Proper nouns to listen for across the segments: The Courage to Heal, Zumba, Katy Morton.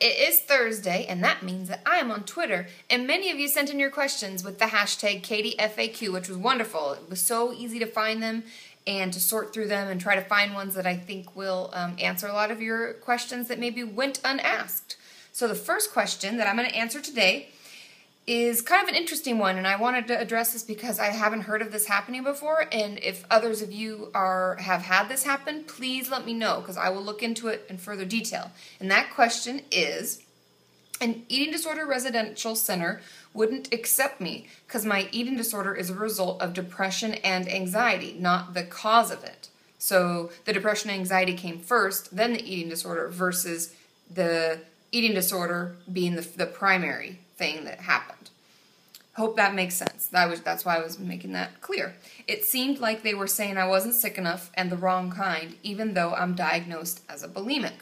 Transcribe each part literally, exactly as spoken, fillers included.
it is Thursday, and that means that I am on Twitter, and many of you sent in your questions with the hashtag Katy F A Q, which was wonderful. It was so easy to find them and to sort through them and try to find ones that I think will um, answer a lot of your questions that maybe went unasked. So the first question that I'm going to answer today is kind of an interesting one, and I wanted to address this because I haven't heard of this happening before, and if others of you are have had this happen, please let me know, because I will look into it in further detail. And that question is, an eating disorder residential center wouldn't accept me because my eating disorder is a result of depression and anxiety, not the cause of it. So the depression and anxiety came first, then the eating disorder, versus the eating disorder being the, the primary thing that happened. Hope that makes sense. That was that's why I was making that clear. It seemed like they were saying I wasn't sick enough and the wrong kind, even though I'm diagnosed as a bulimic.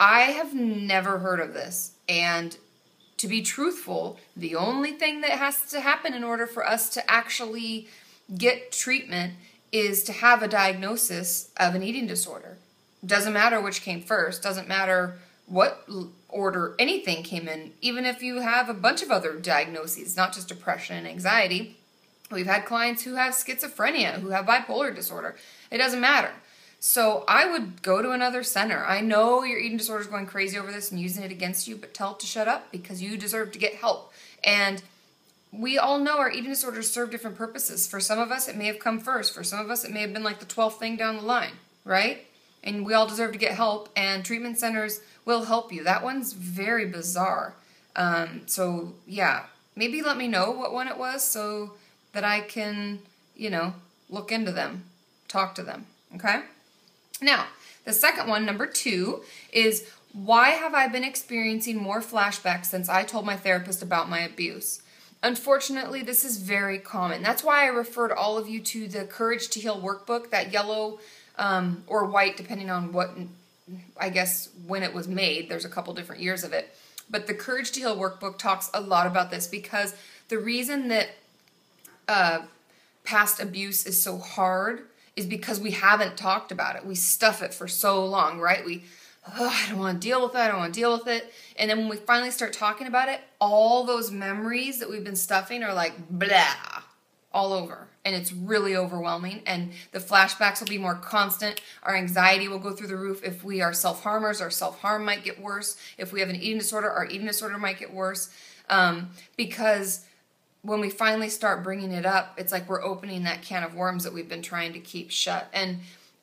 I have never heard of this, and to be truthful, the only thing that has to happen in order for us to actually get treatment is to have a diagnosis of an eating disorder. Doesn't matter which came first, doesn't matter what order anything came in, even if you have a bunch of other diagnoses, not just depression and anxiety. We've had clients who have schizophrenia, who have bipolar disorder. It doesn't matter. So I would go to another center. I know your eating disorder is going crazy over this and using it against you, but tell it to shut up, because you deserve to get help. And we all know our eating disorders serve different purposes. For some of us, it may have come first. For some of us, it may have been like the twelfth thing down the line, right? And we all deserve to get help, and treatment centers will help you. That one's very bizarre. Um, so, yeah, maybe let me know what one it was so that I can, you know, look into them, talk to them, okay? Now, the second one, number two, is why have I been experiencing more flashbacks since I told my therapist about my abuse? Unfortunately, this is very common. That's why I referred all of you to the Courage to Heal workbook, that yellow Um, or white, depending on what, I guess, when it was made. There's a couple different years of it. But the Courage to Heal workbook talks a lot about this, because the reason that uh, past abuse is so hard is because we haven't talked about it. We stuff it for so long, right? We, oh, I don't want to deal with it, I don't want to deal with it. And then when we finally start talking about it, all those memories that we've been stuffing are like, blah, all over. And it's really overwhelming, and the flashbacks will be more constant. Our anxiety will go through the roof. If we are self-harmers, our self-harm might get worse. If we have an eating disorder, our eating disorder might get worse. Um, because when we finally start bringing it up, it's like we're opening that can of worms that we've been trying to keep shut. And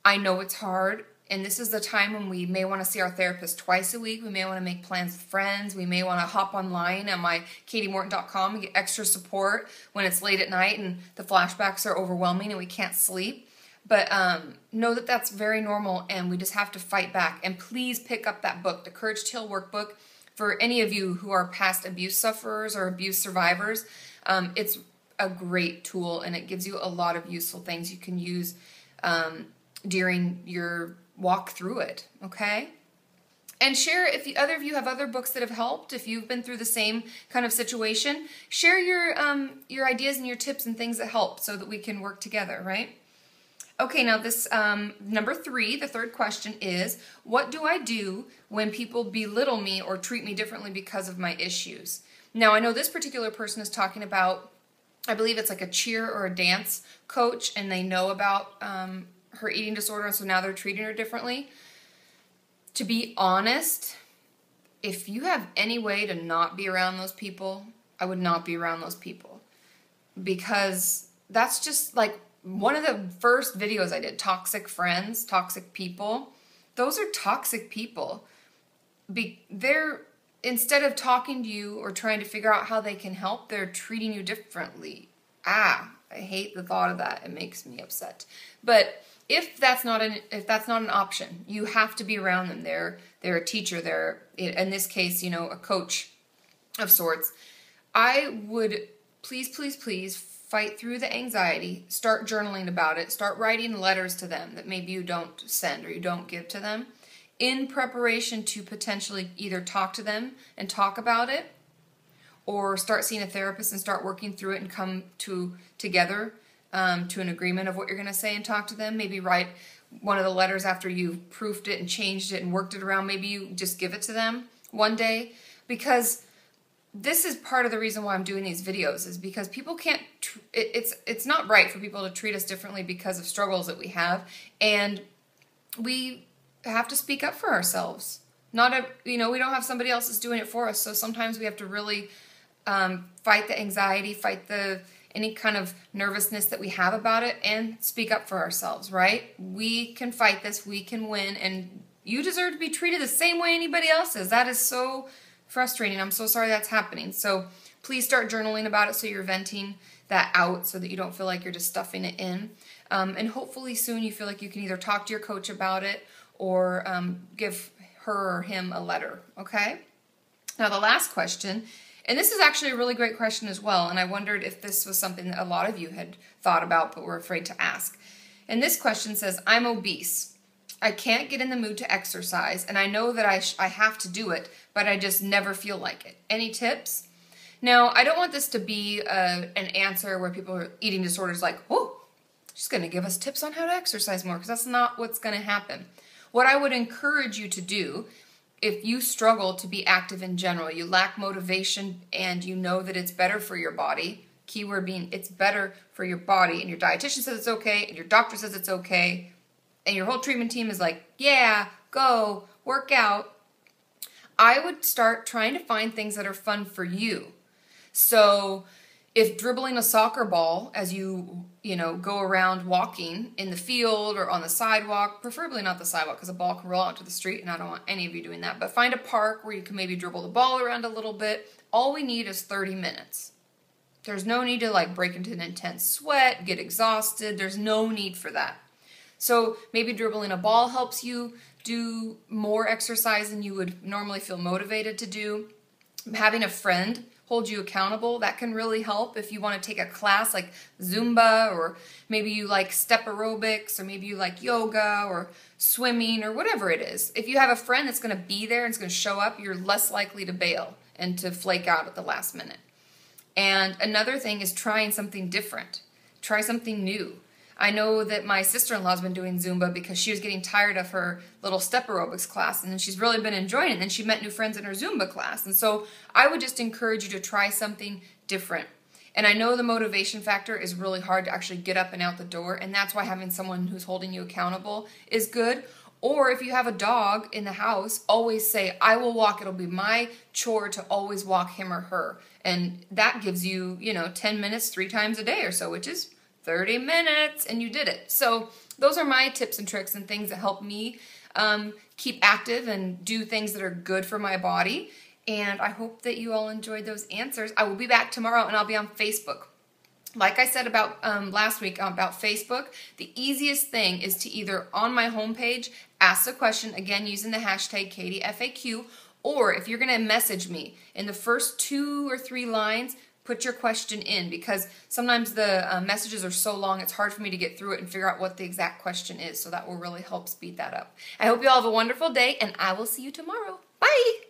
I know it's hard, and this is the time when we may want to see our therapist twice a week. We may want to make plans with friends. We may want to hop online at my katy morton dot com and get extra support when it's late at night and the flashbacks are overwhelming and we can't sleep. But um, know that that's very normal, and we just have to fight back. And please pick up that book, The Courage to Heal Workbook, for any of you who are past abuse sufferers or abuse survivors. Um, it's a great tool, and it gives you a lot of useful things you can use um, during your walk through it, okay? And share, if the other of you have other books that have helped, if you've been through the same kind of situation, share your um, your ideas and your tips and things that help so that we can work together, right? Okay, now this um, number three, the third question is, what do I do when people belittle me or treat me differently because of my issues? Now, I know this particular person is talking about, I believe it's like a cheer or a dance coach, and they know about um, her eating disorder, and so now they're treating her differently. To be honest, if you have any way to not be around those people, I would not be around those people, because that's just like one of the first videos I did, toxic friends, toxic people. Those are toxic people. Be they're, instead of talking to you or trying to figure out how they can help, they're treating you differently. Ah, I hate the thought of that. It makes me upset. But if that's not an if that's not an option, you have to be around them. They're they're a teacher. They're, in this case, you know, a coach of sorts. I would please, please, please fight through the anxiety. Start journaling about it. Start writing letters to them that maybe you don't send or you don't give to them, in preparation to potentially either talk to them and talk about it, or start seeing a therapist and start working through it and come to together um, to an agreement of what you're going to say and talk to them. Maybe write one of the letters after you've proofed it and changed it and worked it around. Maybe you just give it to them, one day, because this is part of the reason why I'm doing these videos, is because people can't, tr it, it's it's not right for people to treat us differently because of struggles that we have, and we have to speak up for ourselves. Not a, you know, we don't have somebody else that's doing it for us, so sometimes we have to really um, fight the anxiety, fight the any kind of nervousness that we have about it, and speak up for ourselves, right? We can fight this, we can win, and you deserve to be treated the same way anybody else is. That is so frustrating. I'm so sorry that's happening. So please start journaling about it so you're venting that out so that you don't feel like you're just stuffing it in. Um, and hopefully soon you feel like you can either talk to your coach about it or um, give her or him a letter, okay? Now the last question, and this is actually a really great question as well, and I wondered if this was something that a lot of you had thought about but were afraid to ask. And this question says, I'm obese. I can't get in the mood to exercise, and I know that I, sh I have to do it, but I just never feel like it. Any tips? Now, I don't want this to be uh, an answer where people are eating disorders like, oh, she's going to give us tips on how to exercise more, because that's not what's going to happen. What I would encourage you to do, if you struggle to be active in general, you lack motivation and you know that it's better for your body, keyword being it's better for your body, and your dietitian says it's okay, and your doctor says it's okay, and your whole treatment team is like, yeah, go, work out, I would start trying to find things that are fun for you. So if dribbling a soccer ball as you, you know, go around walking in the field or on the sidewalk, preferably not the sidewalk because a ball can roll out to the street and I don't want any of you doing that, but find a park where you can maybe dribble the ball around a little bit. All we need is thirty minutes. There's no need to like break into an intense sweat, get exhausted. There's no need for that. So maybe dribbling a ball helps you do more exercise than you would normally feel motivated to do. Having a friend hold you accountable, that can really help. If you want to take a class like Zumba, or maybe you like step aerobics, or maybe you like yoga or swimming or whatever it is. If you have a friend that's going to be there and it's going to show up, you're less likely to bail and to flake out at the last minute. And another thing is trying something different. Try something new. I know that my sister-in-law's been doing Zumba because she was getting tired of her little step aerobics class, and then she's really been enjoying it, and then she met new friends in her Zumba class. And so I would just encourage you to try something different. And I know the motivation factor is really hard to actually get up and out the door, and that's why having someone who's holding you accountable is good. Or if you have a dog in the house, always say, I will walk. It'll be my chore to always walk him or her. And that gives you, you know, ten minutes three times a day or so, which is thirty minutes, and you did it. So those are my tips and tricks and things that help me um, keep active and do things that are good for my body. And I hope that you all enjoyed those answers. I will be back tomorrow, and I'll be on Facebook. Like I said about um, last week about Facebook, the easiest thing is to either on my homepage, ask the question, again, using the hashtag Katy F A Q, or if you're going to message me in the first two or three lines, put your question in, because sometimes the uh, messages are so long it's hard for me to get through it and figure out what the exact question is, so that will really help speed that up. I hope you all have a wonderful day, and I will see you tomorrow. Bye!